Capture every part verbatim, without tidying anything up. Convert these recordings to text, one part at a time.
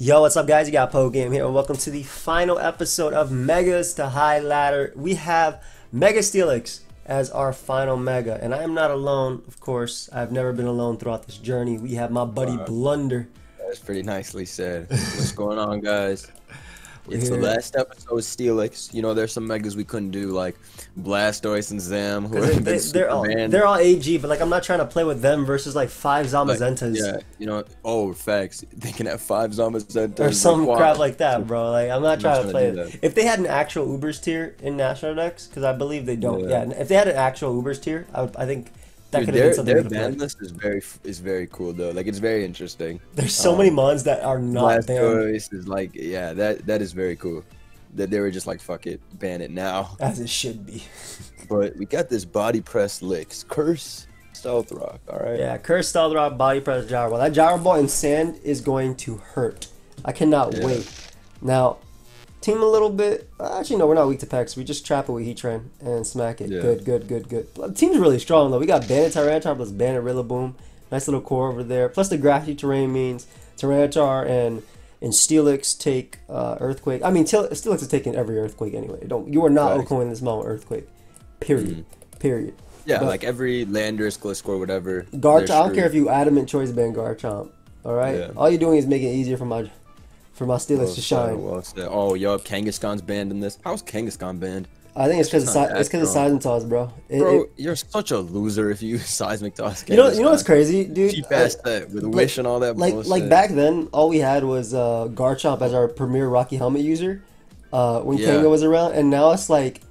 Yo, what's up guys? You got PoGame here and welcome to the final episode of Megas to High Ladder. We have Mega Steelix as our final Mega, and I am not alone, of course. I've never been alone throughout this journey. We have my buddy wow. Blunder. That's pretty nicely said. What's going on guys? It's here. The last episode of Steelix. You know, there's some Megas we couldn't do, like Blastoise and Zam. Who they, they, they're, all, they're all A G, but like I'm not trying to play with them versus like five Zamazentas. Like, yeah, you know, oh, facts. They can have five Zamazentas. Or some like, crap like that, bro. Like I'm not I'm trying, not trying to play it. If they had an actual Ubers tier in National decks, because I believe they don't. Yeah. yeah, if they had an actual Ubers tier, I, would, I think... That Dude, their their ban list is very is very cool though. Like it's very interesting. There's so um, many mons that are not banned. Is like yeah, that that is very cool. That they were just like fuck it, ban it now. As it should be. But we got this body press licks, curse, stealth rock. All right. Yeah, curse, stealth rock, body press, gyro ball. That gyro ball in sand is going to hurt. I cannot yeah. wait. Now, team a little bit. Actually, no, we're not weak to packs. We just trap it with Heatran and smack it. Yeah. Good, good, good, good. The team's really strong, though. We got Banded Tyranitar plus Banded Rillaboom. Nice little core over there. Plus the grassy terrain means Tyranitar and and Steelix take uh, Earthquake. I mean, Steelix is taking every Earthquake anyway. Don't You are not right. OKOing this Mount Earthquake. Period. Mm. Period. Yeah, but like every Landorus, Gliscor, whatever. Garchomp. I don't care if you adamant choice ban Garchomp. All right? Yeah. All you're doing is making it easier for my... For my Steelix oh, to shine. Well, oh, yo, Kangaskhan's banned in this. How's Kangaskhan banned? I think it's because it's because of Seismic Toss, bro. It, bro, it, you're such a loser if you Seismic Toss. Kangaskhan. You know, you know what's crazy, dude? Cheap ass that with like, Wish and all that. Like, bullshit. Like back then, all we had was uh, Garchomp as our premier Rocky Helmet user uh, when yeah. Kanga was around, and now it's like,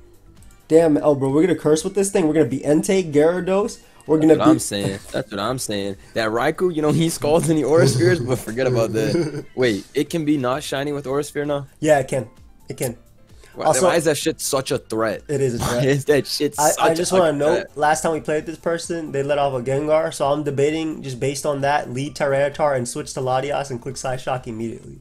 damn, oh, bro, we're gonna curse with this thing. We're gonna be Entei, Gyarados. We're gonna That's what be I'm saying. That's what I'm saying. That Raikou, you know, he scalds in the Aura Spheres, but forget about that. Wait, it can be not shiny with Aura Sphere now? Yeah, it can. It can. Why, also, why is that shit such a threat? It is a threat. Why is that shit I, such I just want to note, last time we played this person, they let off a Gengar, so I'm debating, just based on that, lead Tyranitar and switch to Latios and click Side Shock immediately.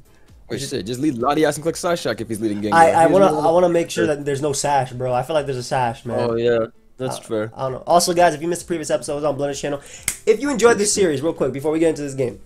Wait, just, shit, just lead Latios and click Side Shock if he's leading Gengar. I, I want to I wanna make sure that there's no Sash, bro. I feel like there's a Sash, man. Oh, yeah. That's I, fair. I don't know. Also, guys, if you missed the previous episodes on Blunder's channel, if you enjoyed this series, real quick, before we get into this game,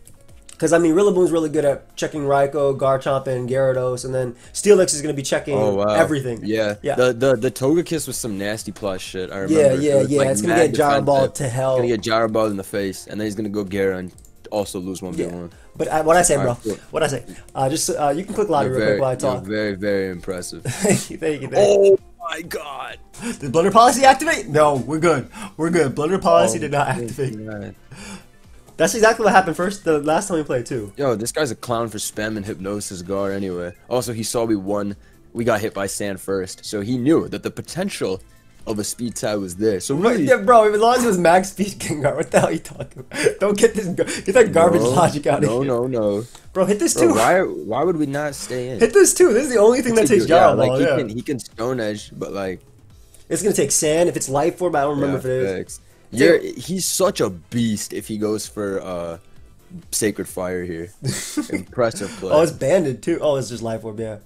because, I mean, Rillaboom's really good at checking Raikou, Garchomp, and Gyarados, and then Steelix is going to be checking oh, wow. everything. Yeah. yeah. The, the the Togekiss was some nasty plus shit, I remember. Yeah, yeah, it yeah. Like it's going to get Gyro Ball to hell. It's going to get Gyro Ball in the face, and then he's going to go Gyro and also lose one v one. Yeah. But I, what I say, bro, what I say, uh, just uh, you can click Lottie real quick while I talk. Very, very impressive. Thank you, thank you, thank you. Oh, my God. Did Blunder Policy activate? No, we're good. We're good. Blunder Policy oh, did not activate. Man. That's exactly what happened first, the last time we played, too. Yo, this guy's a clown for spamming Hypnosis Guard anyway. Also, he saw we won. We got hit by Sand first, so he knew that the potential of a speed tie was there. So really, yeah, bro, as long as it was max speed Gengar, what the hell are you talking about? Don't get this, get that garbage no, logic out no, of here. No, no, no. Bro, hit this bro, too. Why, why would we not stay in? Hit this too. This is the only thing it's that takes Gyro yeah, Ball. Like, he, yeah. can, he can Stone Edge, but like... It's gonna take Sand if it's Life Orb. I don't remember yeah, if it is. You're, he's such a beast if he goes for uh, Sacred Fire here. Impressive play. Oh, it's Banded too. Oh, it's just Life Orb, yeah.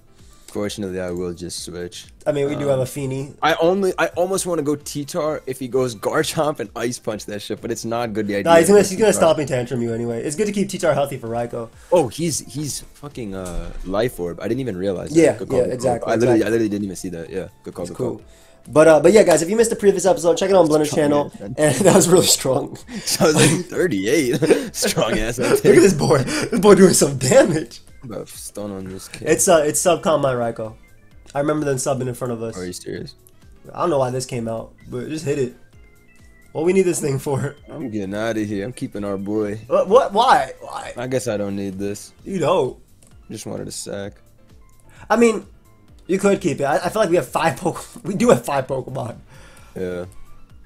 Fortunately, I will just switch. I mean, we um, do have a Feeny. I only, I almost want to go T-Tar if he goes Garchomp and Ice Punch that shit, but it's not good. The idea. Nah, he's gonna, he's gonna stop and tantrum you anyway. It's good to keep T-Tar healthy for Raikou. Oh, he's he's fucking uh, Life Orb. I didn't even realize. Yeah, that. Call, yeah, exactly. I literally, exactly. I literally didn't even see that. Yeah, good call. Good cool. Call. But uh, but yeah, guys, if you missed the previous episode, check it out on Blunder's channel. Man. And that was really strong. So I was like thirty-eight, strong ass. Look at this boy. This boy doing some damage. About stun on this kid. It's uh, it's subcom my Raikou. I remember them subbing in front of us. Are you serious? I don't know why this came out, but just hit it. Well, we need this thing for. I'm getting out of here. I'm keeping our boy. What? What? Why? Why? I guess I don't need this. You don't. Just wanted a sack. I mean. You could keep it. I, I feel like we have five Pokemon. We do have five Pokemon. Yeah.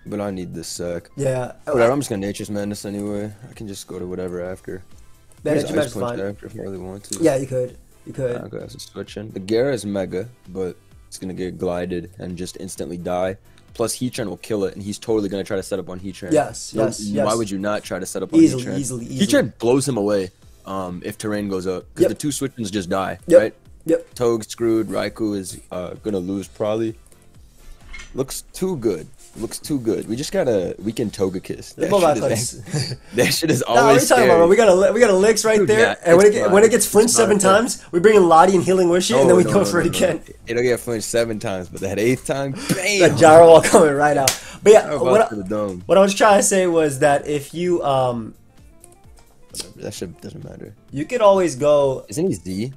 But I need this sack. Yeah. Whatever, I'm just going to Nature's Madness anyway. I can just go to whatever after. Nature's Madness is fine. After if I really want to. Yeah, you could. You could. Okay, I'm switching. The Gyara is mega, but it's going to get glided and just instantly die. Plus, Heatran will kill it, and he's totally going to try to set up on Heatran. Yes, no, yes, yes. Why would you not try to set up on easily, Heatran? Easily, easily, easily. Heatran blows him away um, if terrain goes up. Because yep. the two switchins just die, yep. right? Yep. Togekiss screwed. Raikou is uh, gonna lose probably. Looks too good. looks too good. We just gotta weaken Togekiss. That, that shit is always. No, what are you talking about? We got a we got a Licks right Dude, there, nah, and when it get, when it gets flinched seven times, we bring in Lottie and Healing Wishy, no, and then we no, go no, for no, it again. No. It'll get flinched seven times, but that eighth time, bam! That Gyro Ball coming right out. But yeah, what I, what I was trying to say was that if you um, that shit doesn't matter. You could always go. Isn't he Z?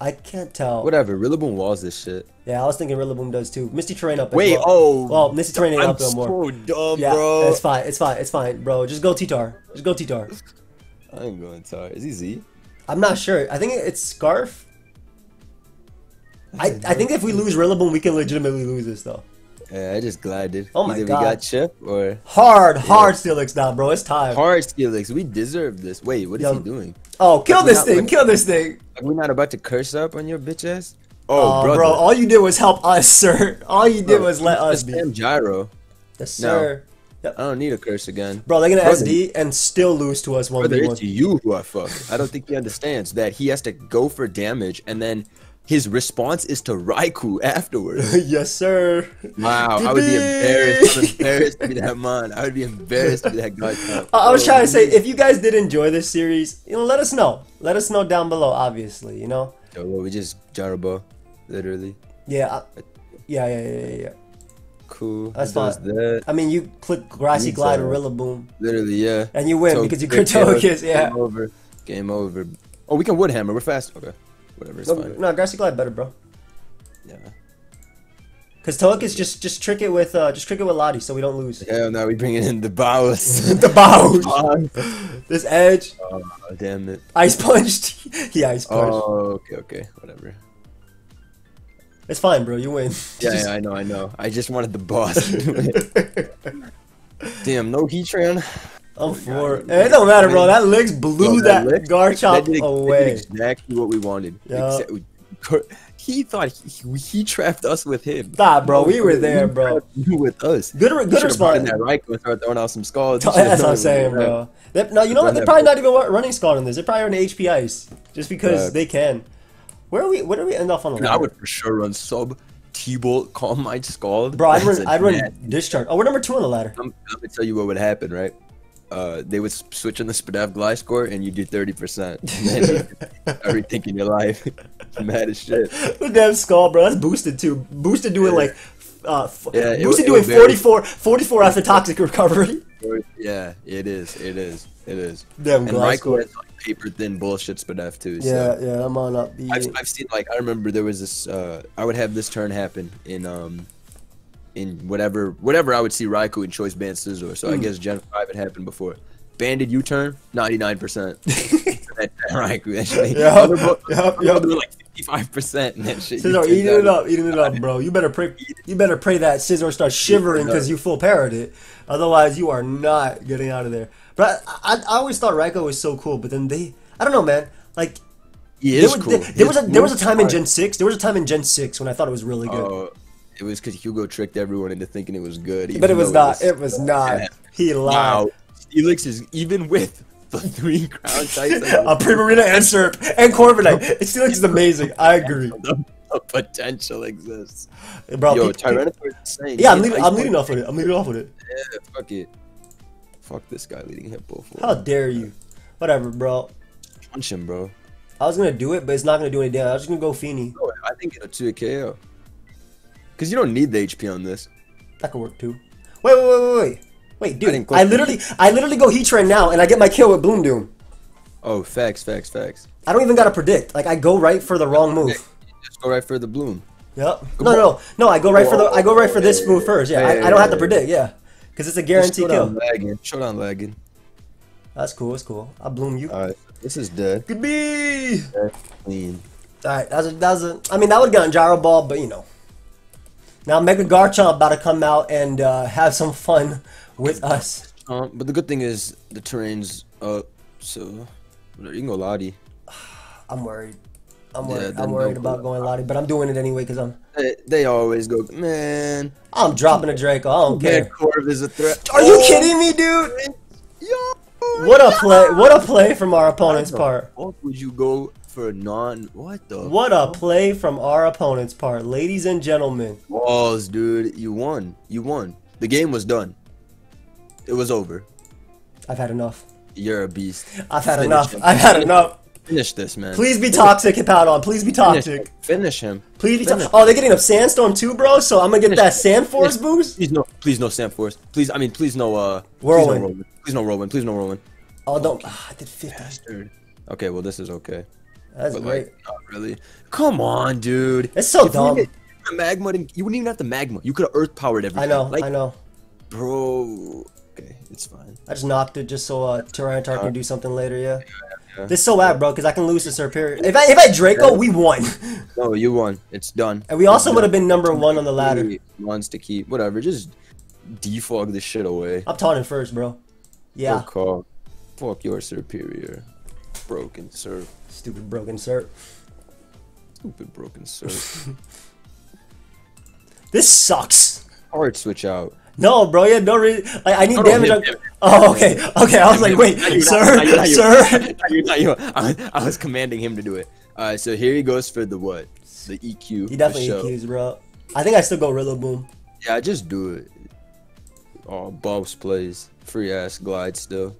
I can't tell. Whatever, Rillaboom walls this shit. Yeah, I was thinking Rillaboom does too. Misty Terrain up. Wait, well. oh. Well, Misty Terrain ain't up no so more. I'm so dumb, yeah, bro. It's fine, it's fine, it's fine, bro. Just go T-Tar. Just go T-Tar. I'm going T-Tar. Is he Z? I'm not sure. I think it's Scarf. I, I think if we lose Rillaboom, we can legitimately lose this, though. Yeah, I just glided. Oh my Either god. we got Chip or... Hard, yeah. hard Steelix now, bro. It's time. Hard Steelix. We deserve this. Wait, what is Yo. he doing? Oh, kill this thing. Kill this thing. Are we not about to curse up on your bitch ass? Oh, oh bro. All you did was help us, sir. All you did bro, was let us be. Gyro. Yes, sir. No, yep. I don't need a curse again. Bro, they're going to S D and still lose to us one v one. Brother, it's you who I fuck. I don't think he understands that he has to go for damage and then... His response is to Raikou afterwards. Yes, sir. Wow, I would be embarrassed, embarrassed to be that man. I would be embarrassed to be that guy. I was trying to say, if you guys did enjoy this series, you know, let us know. Let us know down below, obviously, you know? Yo, well, we just Gyro Ball, literally. Yeah, I, yeah, yeah, yeah, yeah, yeah. Cool. That's fine. That. I mean, you click Grassy Glide or Rillaboom. Literally, yeah. And you win so, because you could Togekiss, yeah. Game over. Game over. Oh, we can Woodhammer. We're fast. Okay. Whatever is no, fine. No, Grassy Glide better, bro. Yeah. Cause Togekiss just just trick it with uh just trick it with Lottie so we don't lose. Hell no, we bringing in the bows. The bows. This edge. Oh damn it. Ice punched. He ice punched. Oh okay okay whatever. It's fine, bro. You win. Yeah, just... yeah I know I know. I just wanted the boss. Damn, no Heatran. I'm oh, for it. It don't matter, bro. That Licks blew that, that Garchomp that did, away. That did exactly what we wanted. Yep. Exactly. He thought he, he trapped us with him. Nah, bro. We were there, he bro. You with us. Good, good response. That Raikou and started throwing out some Scalds. That's what I'm saying, bro. They, no, you know what? They're probably not even running Scald on this. They're probably running H P Ice just because uh, they can. Where are we? Where do we end off on? I would for sure run sub. T-Bolt, Calm Mind, Scald. Bro, I'd run, I'd run Discharge. Oh, we're number two on the ladder. I'm, I'm gonna tell you what would happen, right? Uh, they would switch on the Spadaf Gliscor and you do thirty percent. Everything in your life. Mad as shit. The damn Skull, bro. That's boosted too. Boosted doing yeah. like, uh, yeah, boosted it, it doing forty-four, forty-four after Toxic Recovery. Yeah, it is. It is. It is. Damn, and Raikou has like paper thin bullshit Spadaf too. Yeah, so. yeah, I'm on up. I've, I've seen like, I remember there was this, uh, I would have this turn happen in, um, in whatever, whatever I would see Raikou in Choice Band Scizor, so mm. I guess Gen five had happened before. Banded U-turn, ninety-nine percent. That Raikou, that shit. Yep, yep, yep. They were like fifty-five percent and that shit. Scizor, eating it up, eating it up, bro. You better pray, you better pray that Scizor starts shivering because you full parried it. Otherwise, you are not getting out of there. But I, I, I always thought Raikou was so cool, but then they, I don't know, man. Like, he is there was, cool. There, there was a, there was a time in Gen six, there was a time in Gen six when I thought it was really good. Oh. It was because Hugo tricked everyone into thinking it was good. But it was not. It was not. He lied. Steelix is even with the three crown types. A Primarina and Serp and Corviknight. Steelix is amazing. I agree. The potential exists. Bro, yo, Tyranitar is insane. Yeah, I'm leading, I'm leading off with it. I'm leading off with it. Yeah, fuck it. Fuck this guy leading Hippo. How dare you? Whatever, bro. Punch him, bro. I was going to do it, but it's not going to do any damage. I was just going to go Feeny. I think it'll do a K O. Cause you don't need the H P on this. That could work too. Wait, wait, wait, wait, wait, wait, dude! I, I literally, I literally go Heatran now, and I get my kill with Bloom Doom. Oh, facts, facts, facts. I don't even gotta predict. Like I go right for the wrong move. Just go right for the Bloom. Yep. Go no, no, no. I go right for the. I go right for this move first. Yeah, I, I don't have to predict. Yeah, cause it's a guaranteed kill. Lagging. Showdown lagging. That's cool. That's cool. I Bloom you. All right. This is dead. Could be. Clean. All right. That's a. That's a. I mean, that would have gotten Gyro Ball, but you know. Now Mega Garchomp about to come out and uh, have some fun with us. Um, but the good thing is the terrain's up, so you can go Lottie. I'm worried. I'm worried. Yeah, I'm worried no about going Lottie, but I'm doing it anyway because I'm. They, they always go, man. I'm dropping a Draco. I don't care. Corv is a threat. Are you oh. kidding me, dude? Yo, what a yo. play! What a play from our opponent's part. What would you go? For non what the what a play from our opponent's part, ladies and gentlemen. Walls, dude, you won. You won. The game was done. It was over. I've had enough. You're a beast. I've had Finish enough. Him. I've had enough. Finish this, man. Please be toxic, Hippowdon. Please be toxic. Finish him. Please be toxic. Oh, they're getting a sandstorm too, bro. So I'm gonna get Finish that sand force Finish. boost. Please no. Please no sand force. Please. I mean, please no. Uh. Whirlwind. Please no whirlwind. Please no whirlwind. Oh, don't. Okay. Ah, I did fifty. Okay. Well, this is okay. That's but great. Like, not really. Come on, dude. It's so if dumb. You, the magma you wouldn't even have the magma. You could have earth powered everything. I know. Like, I know. Bro. Okay, it's fine. I just knocked it just so uh, Tyranitar uh, can do something later, yeah? yeah, yeah this is so bad, yeah. bro, because I can lose to Serperior. If I if I Draco, yeah. we won. No, you won. It's done. And we it's also would have been number one on the ladder. Wants to keep, whatever. Just defog this shit away. I'm taunting first, bro. Yeah. Call. Fuck your Serperior. Broken Serp. Stupid broken Serp. Stupid broken Serp. This sucks. Hard switch out. No, bro, yeah, no reason. I, I need I damage. On oh, okay, okay. I was like, wait, sir, sir. I was commanding him to do it. All right, so here he goes for the what? The E Q. He definitely E Qs, bro. I think I still go Rillaboom. Yeah, just do it. Oh, Bob's plays free ass glide still.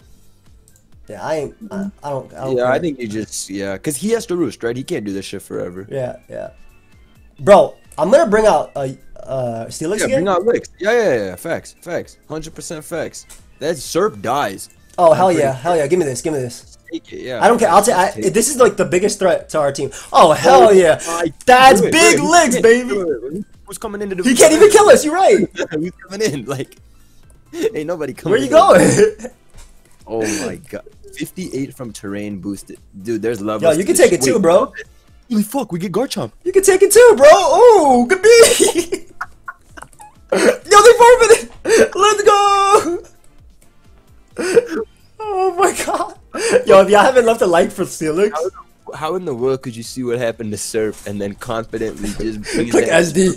Yeah, I ain't. I, I don't. I don't yeah, care. I think you just yeah, cause he has to roost, right? He can't do this shit forever. Yeah, yeah. Bro, I'm gonna bring out a. Uh, Uh, Steelix yeah, again? Bring out Lix. Yeah, yeah, yeah. Facts, facts. one hundred percent facts. That Serp dies. Oh, I'm hell yeah. Sure. Hell yeah. Give me this. Give me this. Take it, yeah. I don't care. I'll ta take I, This is like the biggest threat to our team. Oh, hell oh, yeah. I That's big Wait, Lix, he baby. Who's coming into the He can't even kill us. You're right. Who's coming in? Like, ain't nobody coming Where you in. going? Oh, my God. fifty-eight from Terrain boosted. Dude, there's love. Yo, you can take it too, bro. Holy fuck, we get Garchomp. You can take it too, bro. Oh, good B. Yo, they forfeited. Let's go. Oh my god. Yo, if y'all haven't left a like for Steelix. How, how in the world could you see what happened to Serp and then confidently just click S D?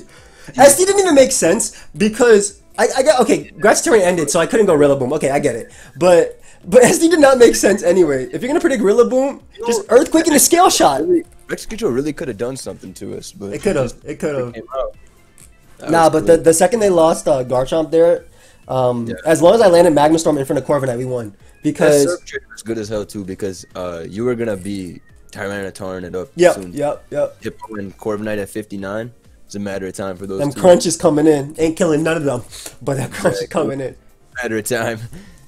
S D didn't even make sense because I, I got okay. Grass Terrain ended, so I couldn't go Rillaboom. Okay, I get it, but. But S D did not make sense anyway. If you're gonna predict Rillaboom, you know, just Earthquake and a Scale Shot. Rexquadro really could have done something to us, but it could have. It could have. Nah, but the, the second they lost uh, Garchomp there, um, yeah. as long as I landed Magma Storm in front of Corviknight, we won. Because that Surf Trick was good as hell too, because uh, you were gonna be Tyranitaring it up yep, soon. Yep, yep, yep. Hippo and Corviknight at fifty-nine. It's a matter of time for those. Them two. Crunch is coming in. Ain't killing none of them, but that crunch yeah, is coming cool. in. Matter of time.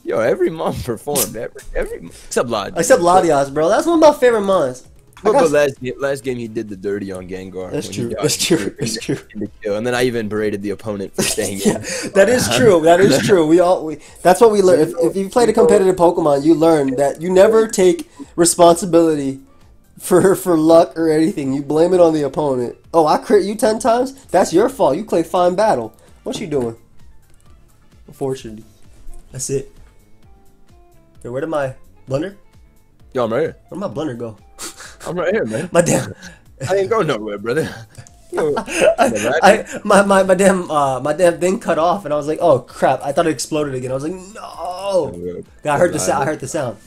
Yo, every mom performed. Every, every except Latios. Except Latios, bro. That's one of my favorite mons. But, but last last game he did the dirty on Gengar. That's true. That's true. That's true. The kill. And then I even berated the opponent for staying. yeah, in. That is true. That is true. We all. We, that's what we learn. If, if you played a competitive Pokemon, you learn that you never take responsibility for for luck or anything. You blame it on the opponent. Oh, I crit you ten times. That's your fault. You play fine battle. What you doing? Unfortunately. That's it. Yo, where did my blunder? Yo, I'm right here. Where'd my blunder go? I'm right here, man. My damn. I ain't going nowhere, brother. Yo, I, I, my, my, my damn uh, my damn thing cut off, and I was like, oh crap! I thought it exploded again. I was like, no. God, I heard the sound. I heard the sound.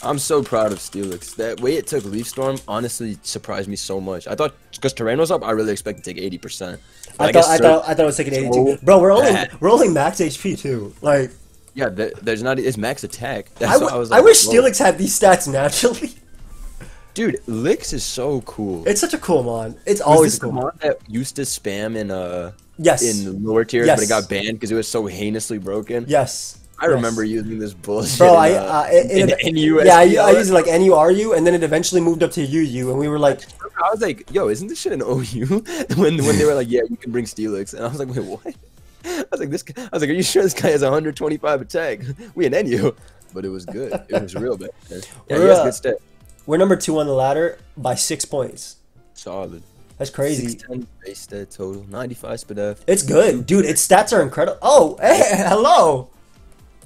I'm so proud of Steelix. That way it took Leaf Storm honestly surprised me so much. I thought because Terrain was up, I really expected to take eighty percent. I, I, thought, I thought I thought it was taking eighty-two. Bro, we're only bad. we're only max H P too. Like. Yeah, there's not. It's max attack. That's I, w I, was like, I wish Steelix had these stats naturally. Dude, Lix is so cool. It's such a cool mon. It's always cool. Mon that used to spam in uh yes in lower tiers, yes. but it got banned because it was so heinously broken. Yes. I yes. remember using this bullshit. Bro, I uh, in, uh, it, in N U S. Yeah, I, I used it like N U R U, and then it eventually moved up to U U, and we were like, I was like, yo, isn't this shit an O U? when when they were like, yeah, you can bring Steelix, and I was like, wait, what? I was like, this guy, I was like, are you sure this guy has one hundred twenty-five attack? We an N U, but it was good. It was real bad. Yeah, we're, he has good stat. We're number two on the ladder by six points. Solid. That's crazy. six ten base stat total, ninety-five S P D F. It's good, dude. Its stats are incredible. Oh, hey, hello.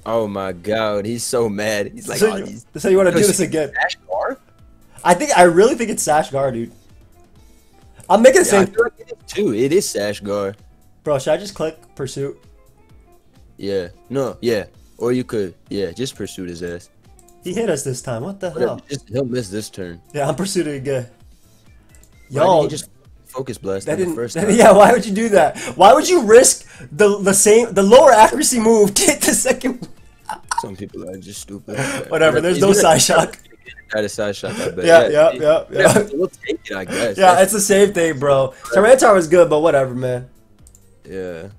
Oh my god, he's so mad. He's like, so, oh, you, so you want to do this again? Sash Gar? I think I really think it's Sash Gar, dude. I'm making the yeah, same. Like it too, it is Sash Gar. Bro, should I just click Pursuit? Yeah. No, yeah. Or you could, yeah, just Pursuit his ass. He hit us this time. What the Whatever, hell? Just, he'll miss this turn. Yeah, I'm Pursuiting again. Yo. He just Focus Blast that didn't, the first that, time. Yeah, why would you do that? Why would you risk the the same the lower accuracy move to hit the second? Some people are just stupid. Whatever. There's no side shock. Try to side shock, I bet. Yeah, yeah, yeah. yeah, yeah. We'll take it, I guess. Yeah, it's the same thing, bro. Tyranitar was good, but whatever, man. Yeah.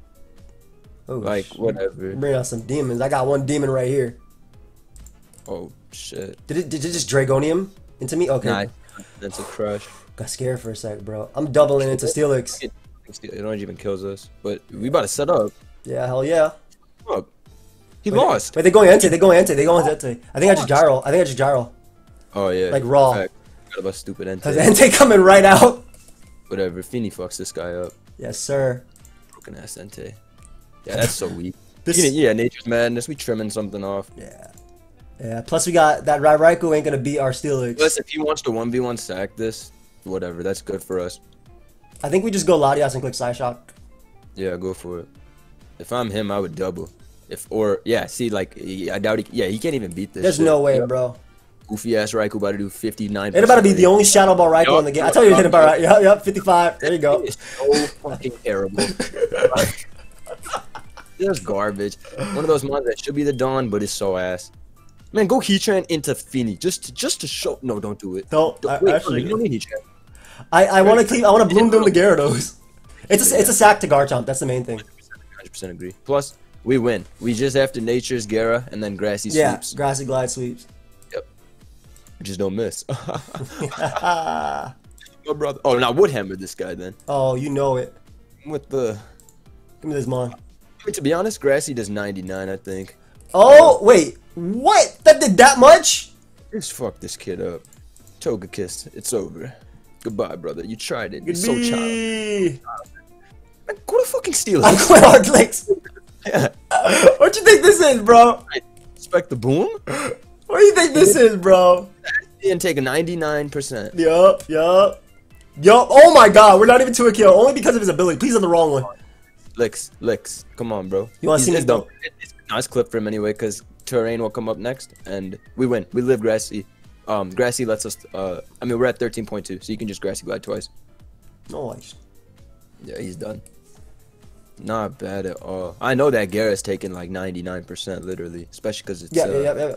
Oh, like shit. Whatever. Bring out some demons. I got one demon right here. Oh shit! Did it? Did it just Dragonium into me? Okay. Nah, that's a crush. Got scared for a sec, bro. I'm doubling into Steelix. It don't even kills us, but we about to set up. Yeah, hell yeah. Look, he wait, lost. Wait, they're going Entei. They're going Entei. They're going Entei. I think I just gyro. I think I just gyro. Oh yeah. Like raw. I forgot about stupid Entei. Cause Entei coming right out. Whatever. Feeny fucks this guy up. Yes, sir. Broken ass Entei. Yeah, that's so weak. This... Yeah, nature's madness. We trimming something off. Yeah. Yeah. Plus, we got that Raikou ain't gonna beat our Steelix. Plus, if he wants to one v one sack this, whatever. That's good for us. I think we just go Latios and click Side Shock. Yeah, go for it. If I'm him, I would double. If or yeah, see, like I doubt he. Yeah, he can't even beat this. There's shit. No way, yeah. Bro. Goofy ass Raikou about to do fifty-nine. It's about to be the only Shadow Ball Raikou yep, in the game. I tell you, hit about right. Yup, yup, fifty-five. There you go. It's so fucking terrible. There's garbage. One of those mods that should be the Dawn, but it's so ass. Man, go Heatran into Feeny just to, just to show. No, don't do it. No, don't, I, wait, actually, no, you don't need Heatran. I I want to keep. I want to bloom them to Gyarados. It's a, it's a sack to Garchomp. That's the main thing. one hundred percent agree. Plus, we win. We just after Nature's Gyara and then Grassy yeah, sweeps. Yeah, Grassy Glide sweeps. Yep. We just don't miss. My brother. Oh, now would hammer this guy then. Oh, you know it. With the. Give me this mon. To be honest, Grassy does ninety-nine, I think. Oh, wait. What? That did that much? Just fuck this kid up. Togekiss, it's over. Goodbye, brother. You tried it. You're so childish. Man, go to fucking Steelix. I'm going hard legs. Yeah. What do you think this is, bro? I expect the boom? What do you think this is, bro? And take a ninety-nine percent. Yup, yup. Yup. Oh my god, we're not even to a kill. Only because of his ability. Please on the wrong one. Licks, licks. Come on, bro. You want to see this? No, it's a nice clip for him anyway, because Terrain will come up next, and we win. We live Grassy. Um, Grassy lets us, uh, I mean, we're at thirteen point two, so you can just Grassy Glide twice. Nice. Yeah, he's done. Not bad at all. I know that Gyara's taking like ninety-nine percent, literally, especially because it's... Yeah, uh, yeah, yeah, yeah.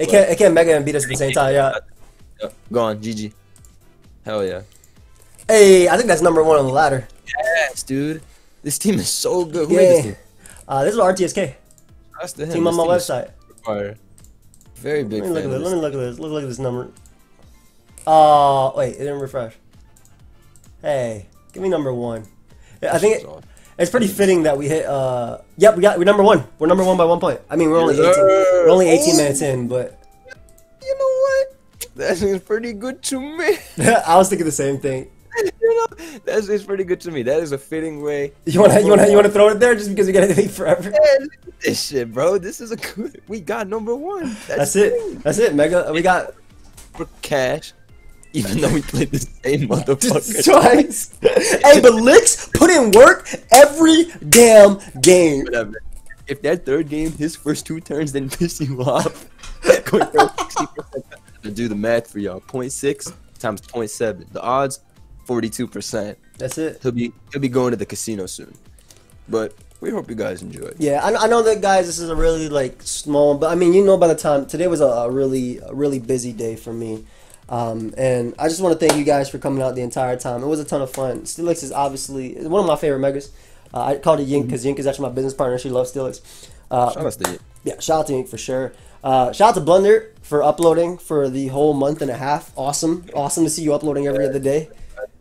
It can't, it can't Mega and beat us at the same time, yeah. yeah. Go on, G G. Hell yeah. Hey, I think that's number one on the ladder. Yes, dude. This team is so good. Who yeah. made this team? Uh, this is R T S K. That's the team on my website. Very big. Let me look at this. Let me look at this. Look at this number. Oh, uh, wait, it didn't refresh. Hey, give me number one. I think it, it's pretty fitting that we hit. Uh, yep, we got we're number one. We're number one by one point. I mean, we're only eighteen. We're only eighteen minutes in, but you know what? That seems pretty good to me. I was thinking the same thing. You know, that's it's pretty good to me. That is a fitting way. You wanna you wanna you wanna throw it there just because we gotta leave forever? Yeah, look at this shit, bro. This is a good. We got number one. That's, that's it. That's it, Mega. We got for cash, even though we played the same motherfucker twice. Hey, but Licks put in work every damn game. Whatever. If that third game, his first two turns didn't piss you off, going sixty percent. To do the math for y'all, zero point six times zero point seven. The odds. forty-two percent. That's it. He'll be he'll be going to the casino soon, but we hope you guys enjoyed. Yeah, I, I know that guys. This is a really like small, but I mean, you know, by the time today was a, a really a really busy day for me, um, and I just want to thank you guys for coming out the entire time. It was a ton of fun. Steelix is obviously one of my favorite megas. Uh, I called it Yink because Yink is actually my business partner. She loves Steelix. Uh, shout out to Yink. Yeah, shout out to Yink for sure. Uh, shout out to Blunder for uploading for the whole month and a half. Awesome, awesome to see you uploading every other day.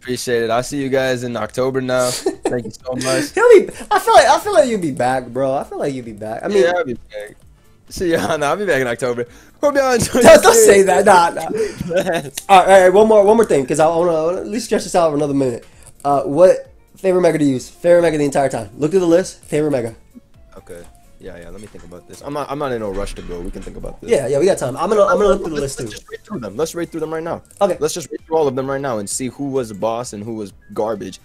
Appreciate it. I'll see you guys in October now. Thank you so much. He'll be, I feel like I feel like you'll be back, bro. I feel like you'll be back. I mean, yeah, I'll be back. See y'all. No, I'll be back in October. Hope y'all enjoy. Don't, don't say that. Nah, nah. all, right, all right, one more, one more thing, because I want to at least stretch this out for another minute. Uh, what favorite mega to use? Favorite mega the entire time. Look through the list. Favorite mega. Okay. Yeah, yeah. Let me think about this. I'm not. I'm not in no rush to go. We can think about this. Yeah, yeah. We got time. I'm gonna. I'm gonna look through the list too. Let's just read through them. Let's read through them right now. Okay. Let's just read through all of them right now and see who was boss and who was garbage.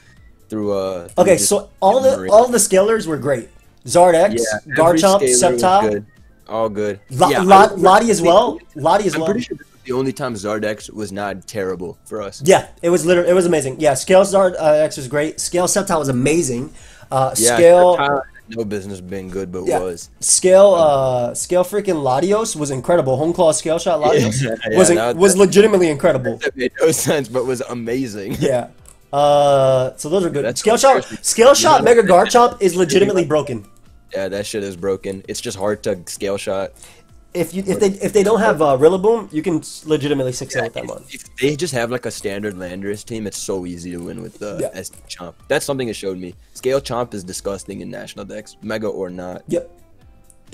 Through uh. Through okay, so all memory. the all the scalers were great. Zardex, yeah, Garchomp, Sceptile. Good. All good. Yeah, Lottie as well. Lottie as well. I'm pretty sure this was the only time Zardex was not terrible for us. Yeah, it was literally, it was amazing. Yeah, Scale Zardex was great. Scale Sceptile was amazing. Uh, yeah, Scale... Sceptile, no business being good, but yeah. was. Scale uh, Scale freaking Latios was incredible. Home Claw Scale Shot Latios yeah, yeah, was, in, was legitimately incredible. That made no sense, but was amazing. Yeah. Uh, so those are good. Yeah, Scale Shot, Scale Shot Mega Garchomp is legitimately broken. Yeah, that shit is broken. It's just hard to Scale Shot. If you if they if they don't have uh, Rillaboom, you can legitimately six out yeah, that month. If they just have like a standard Landorus team, it's so easy to win with uh, yeah. S D Chomp. That's something it showed me. Scale Chomp is disgusting in national decks, mega or not. Yep.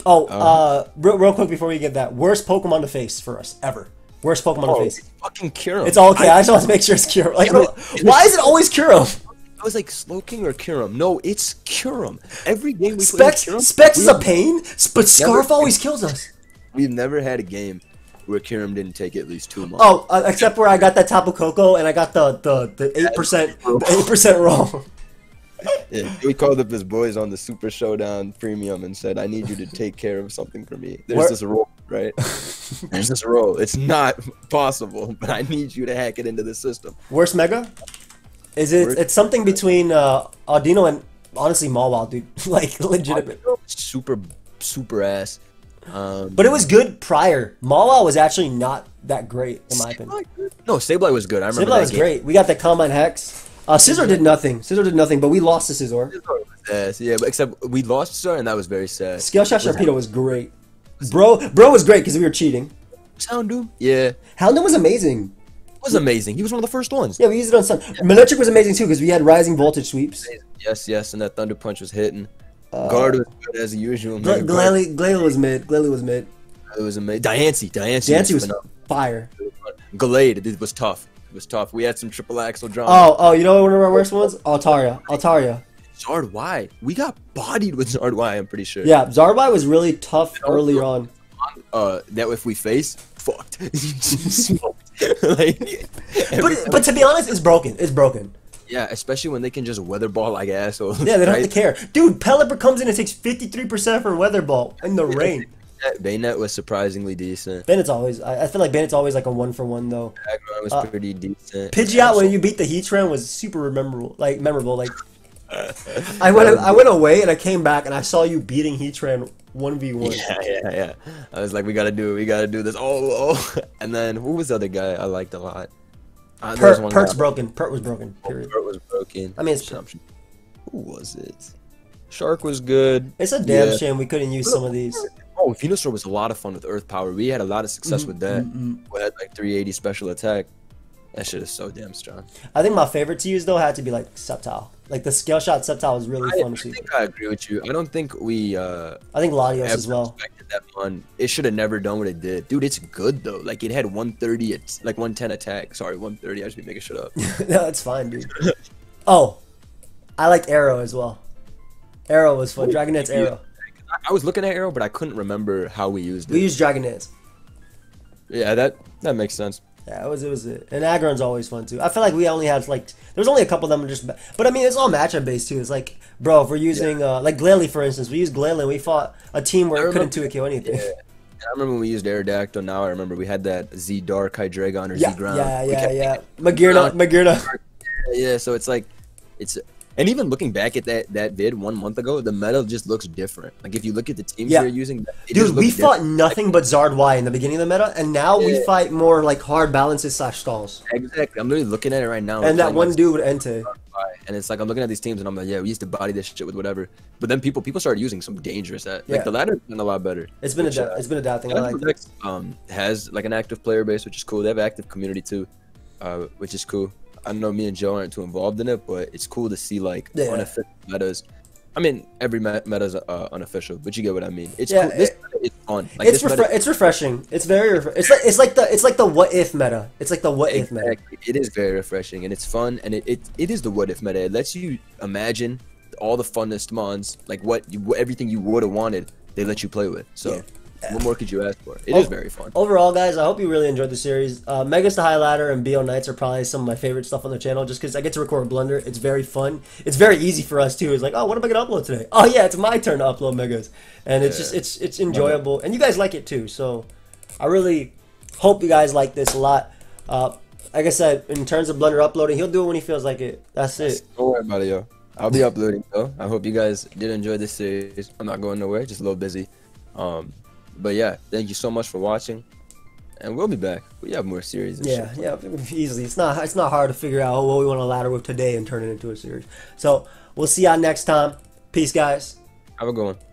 Oh, um, uh, real, real quick before we get that, worst Pokemon to face for us ever. Worst Pokemon oh, to face. Fucking Kyurem. It's all okay. I, I just want to make sure it's Kyurem. Like, it, why is it always Kyurem? I was like, Slowking or Kyurem? No, it's Kyurem. Every game we Specs, play Kyurem, Specs we, is a pain, but Scarf never, always kills us. We've never had a game where Kyurem didn't take at least two months. Oh, uh, except where I got that Tapu Koko and I got the the eight percent eight percent roll. Yeah, we called up his boys on the Super Showdown Premium and said, I need you to take care of something for me. There's Where? this roll, right? There's this roll. It's not possible, but I need you to hack it into the system. Worst Mega? Is it? Worst it's something between uh, Audino and, honestly, Mawile, dude. Like, legitimate. Super, super ass. Um, but it was good prior. Mawile was actually not that great, in my opinion. Good? No, Sableye was good. I remember Sableye that was game. great. We got the Combine Hex. Uh, Scizor did nothing. Scizor did nothing, but we lost to Scizor. Yes, yeah, but except we lost Scizor, and that was very sad. Scale Shot Sharpedo was great. Bro, bro was great because we were cheating. Houndoom? Yeah. Houndoom was amazing. It was amazing. He was one of the first ones. Yeah, we used it on Sun. Yeah. Milotic was amazing, too, because we had Rising Voltage sweeps. Yes, yes, and that Thunder Punch was hitting. Uh, Guard was good as usual. Gl Glalie, Glalie was mid. Glalie was mid. It was amazing. Diancie. Diancie, Diancie was, was fire. Gallade, it was tough. It was tough. We had some triple axle drama. Oh, oh, you know what one of our worst ones? Altaria. Altaria. Zard-Y. We got bodied with Zard-Y, I'm pretty sure. Yeah, Zard-Y was really tough early on. Uh, that if we face, fucked. like, but, but to be honest, it's broken. It's broken. Yeah, especially when they can just weather ball like assholes. Yeah, they don't right? have to care. Dude, Pelipper comes in and takes fifty-three percent for weather ball in the yeah, rain. Baynet was surprisingly decent. Bandit's always, I, I feel like Bandit's always like a one for one though. Aggron was uh, pretty decent. Pidgeot when you beat the Heatran was super memorable. Like memorable. Like I went, I went away and I came back and I saw you beating Heatran one v one. Yeah, yeah, yeah. I was like, we gotta do it. We gotta do this. Oh, oh. And then who was the other guy I liked a lot? Uh, Pert, one Pert's guy. broken. Pert was broken. Period. Pert was broken. I mean, it's Pert. Who was it? Shark was good. It's a damn yeah. shame we couldn't use some of these. Oh, Venusaur was a lot of fun with Earth Power. We had a lot of success mm-hmm, with that. Mm-hmm. We had like three eighty special attack. That shit is so damn strong. I think my favorite to use though had to be like Sceptile. Like the Scale Shot Sceptile was really I, fun. I to think use. I agree with you. I don't think we. Uh, I think Latios as well. That fun. It should have never done what it did, dude. It's good though. Like it had one thirty, it's like one ten attack. Sorry, one thirty. I just be making shit up. No, it's fine, dude. Oh, I liked Arrow as well. Arrow was fun. Ooh, Dragonette's yeah. Arrow. I was looking at Arrow, but I couldn't remember how we used it. We used Dragon Dance. Yeah, that that makes sense. Yeah, it was it was it. And Aggron's always fun too. I feel like we only had like there was only a couple of them just, but I mean it's all matchup based too. It's like, bro, if we're using yeah. uh, like Glalie for instance, we used Glalie and we fought a team where it couldn't two kill anything. Yeah. I remember when we used Aerodactyl. Now I remember we had that Z Dark Hydreigon or yeah, Z Ground. Yeah, yeah, yeah. Magearna, Magearna. Yeah, so it's like it's. And even looking back at that that vid one month ago, the meta just looks different. Like if you look at the teams yeah. we're using, dude, we fought different. nothing but Zard-Y in the beginning of the meta, and now yeah. we fight more like hard balances slash stalls. Exactly, I'm literally looking at it right now. And that one dude with Entei, and it's like I'm looking at these teams, and I'm like, yeah, we used to body this shit with whatever. But then people people started using some dangerous at yeah. like the ladder's been a lot better. It's been which, a uh, it's been adapting. I like that. Um, has like an active player base, which is cool. They have an active community too, uh, which is cool. I know me and Joe aren't too involved in it, but it's cool to see like yeah. unofficial metas. I mean, every meta is uh, unofficial, but you get what I mean. It's yeah, cool. This meta is fun. Like, it's this meta it's refreshing. It's very. Ref it's like it's like the it's like the what if meta. It's like the what exactly. if meta. It is very refreshing and it's fun and it, it it is the what if meta. It lets you imagine all the funnest mons, like what you, everything you would have wanted. They let you play with. So. Yeah. What more could you ask for? It oh, is very fun. Overall, guys, I hope you really enjoyed the series. Uh, Megas to High Ladder and B O Nights are probably some of my favorite stuff on the channel just because I get to record Blunder. It's very fun. It's very easy for us, too. It's like, oh, what am I going to upload today? Oh, yeah, it's my turn to upload Megas. And yeah. it's just, it's it's enjoyable. And you guys like it, too. So I really, hope you guys like this a lot. Uh, like I said, in terms of Blunder uploading, he'll do it when he feels like it. That's it. Don't worry about it, yo. I'll be uploading, though. I hope you guys did enjoy this series. I'm not going nowhere, just a little busy. Um, but yeah, thank you so much for watching, and we'll be back. We have more series. And yeah, shit. yeah, easily. It's not it's not hard to figure out what we want to ladder with today and turn it into a series. So we'll see y'all next time. Peace, guys. Have a good one.